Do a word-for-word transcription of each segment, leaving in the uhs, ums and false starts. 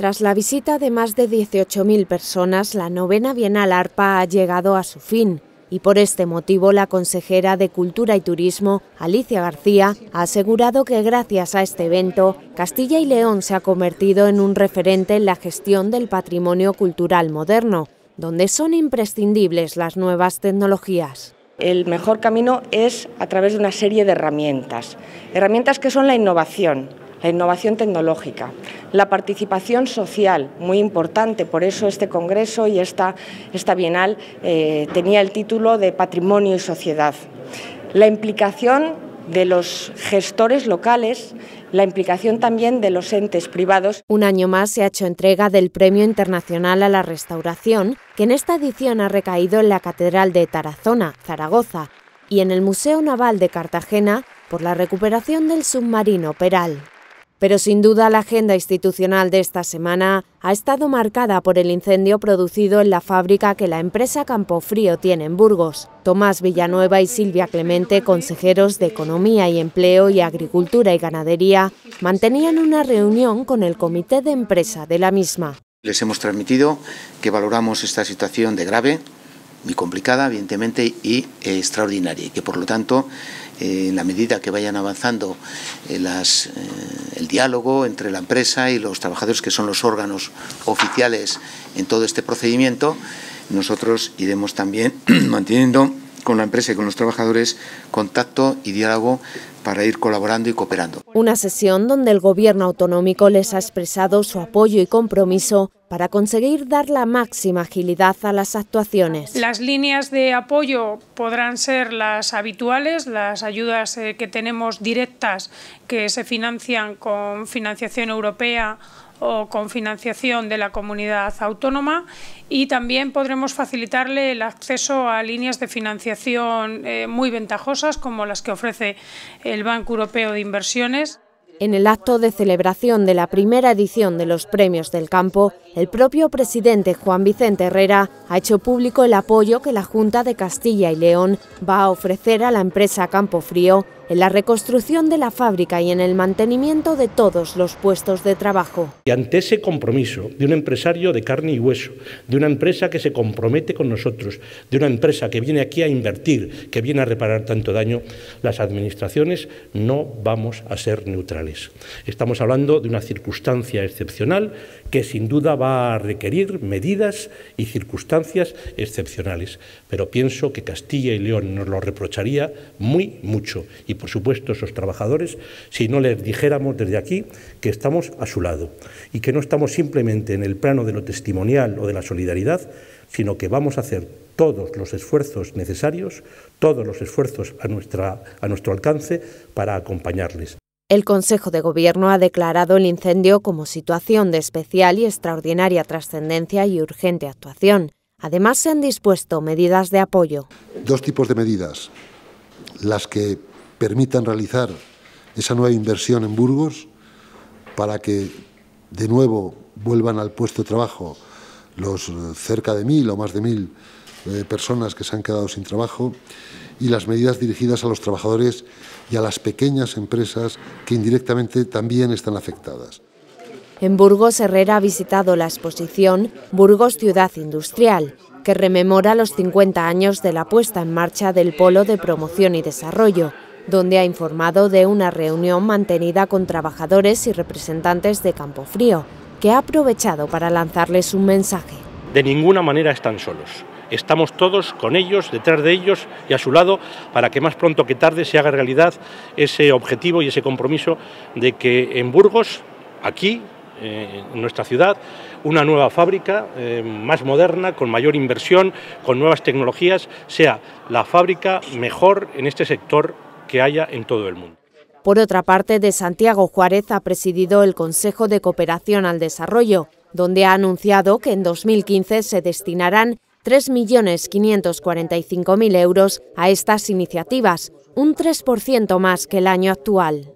Tras la visita de más de dieciocho mil personas, la novena Bienal ARPA ha llegado a su fin. Y por este motivo la consejera de Cultura y Turismo, Alicia García, ha asegurado que gracias a este evento, Castilla y León se ha convertido en un referente en la gestión del patrimonio cultural moderno, donde son imprescindibles las nuevas tecnologías. El mejor camino es a través de una serie de herramientas, herramientas que son la innovación, la innovación tecnológica, la participación social, muy importante, por eso este congreso y esta, esta bienal eh, tenía el título de Patrimonio y Sociedad, la implicación de los gestores locales, la implicación también de los entes privados. Un año más se ha hecho entrega del Premio Internacional a la Restauración, que en esta edición ha recaído en la Catedral de Tarazona, Zaragoza, y en el Museo Naval de Cartagena por la recuperación del submarino Peral. Pero sin duda la agenda institucional de esta semana ha estado marcada por el incendio producido en la fábrica que la empresa Campofrío tiene en Burgos. Tomás Villanueva y Silvia Clemente, consejeros de Economía y Empleo y Agricultura y Ganadería, mantenían una reunión con el comité de empresa de la misma. Les hemos transmitido que valoramos esta situación de grave, muy complicada, evidentemente, y eh, extraordinaria, y que por lo tanto, eh, en la medida que vayan avanzando eh, las, eh, el diálogo entre la empresa y los trabajadores, que son los órganos oficiales en todo este procedimiento, nosotros iremos también manteniendo con la empresa y con los trabajadores contacto y diálogo para ir colaborando y cooperando. Una sesión donde el Gobierno autonómico les ha expresado su apoyo y compromiso para conseguir dar la máxima agilidad a las actuaciones. Las líneas de apoyo podrán ser las habituales, las ayudas que tenemos directas, que se financian con financiación europea o con financiación de la comunidad autónoma, y también podremos facilitarle el acceso a líneas de financiación muy ventajosas como las que ofrece el Banco Europeo de Inversiones. En el acto de celebración de la primera edición de los Premios del Campo, el propio presidente Juan Vicente Herrera ha hecho público el apoyo que la Junta de Castilla y León va a ofrecer a la empresa Campofrío en la reconstrucción de la fábrica y en el mantenimiento de todos los puestos de trabajo. Y ante ese compromiso de un empresario de carne y hueso, de una empresa que se compromete con nosotros, de una empresa que viene aquí a invertir, que viene a reparar tanto daño, las administraciones no vamos a ser neutrales. Estamos hablando de una circunstancia excepcional que sin duda va a requerir medidas y circunstancias excepcionales, pero pienso que Castilla y León nos lo reprocharía muy mucho y por supuesto esos trabajadores si no les dijéramos desde aquí que estamos a su lado y que no estamos simplemente en el plano de lo testimonial o de la solidaridad, sino que vamos a hacer todos los esfuerzos necesarios, todos los esfuerzos a, nuestra, a nuestro alcance para acompañarles. El Consejo de Gobierno ha declarado el incendio como situación de especial y extraordinaria trascendencia y urgente actuación. Además, se han dispuesto medidas de apoyo. Dos tipos de medidas. Las que permitan realizar esa nueva inversión en Burgos para que de nuevo vuelvan al puesto de trabajo los cerca de mil o más de mil eh, personas que se han quedado sin trabajo, y las medidas dirigidas a los trabajadores y a las pequeñas empresas que indirectamente también están afectadas. En Burgos, Herrera ha visitado la exposición Burgos Ciudad Industrial, que rememora los cincuenta años de la puesta en marcha del Polo de Promoción y Desarrollo, donde ha informado de una reunión mantenida con trabajadores y representantes de Campofrío, que ha aprovechado para lanzarles un mensaje. De ninguna manera están solos. Estamos todos con ellos, detrás de ellos y a su lado, para que más pronto que tarde se haga realidad ese objetivo y ese compromiso de que en Burgos, aquí, eh, en nuestra ciudad, una nueva fábrica eh, más moderna, con mayor inversión, con nuevas tecnologías, sea la fábrica mejor en este sector que haya en todo el mundo. Por otra parte, de Santiago Juárez ha presidido el Consejo de Cooperación al Desarrollo, donde ha anunciado que en dos mil quince se destinarán tres millones quinientos cuarenta y cinco mil euros a estas iniciativas, un tres por ciento más que el año actual.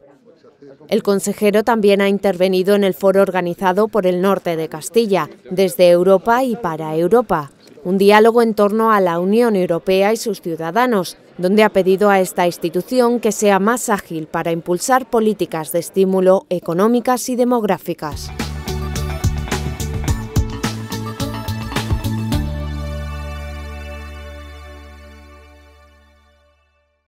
El consejero también ha intervenido en el foro organizado por el norte de Castilla, desde Europa y para Europa, un diálogo en torno a la Unión Europea y sus ciudadanos, donde ha pedido a esta institución que sea más ágil para impulsar políticas de estímulo económicas y demográficas.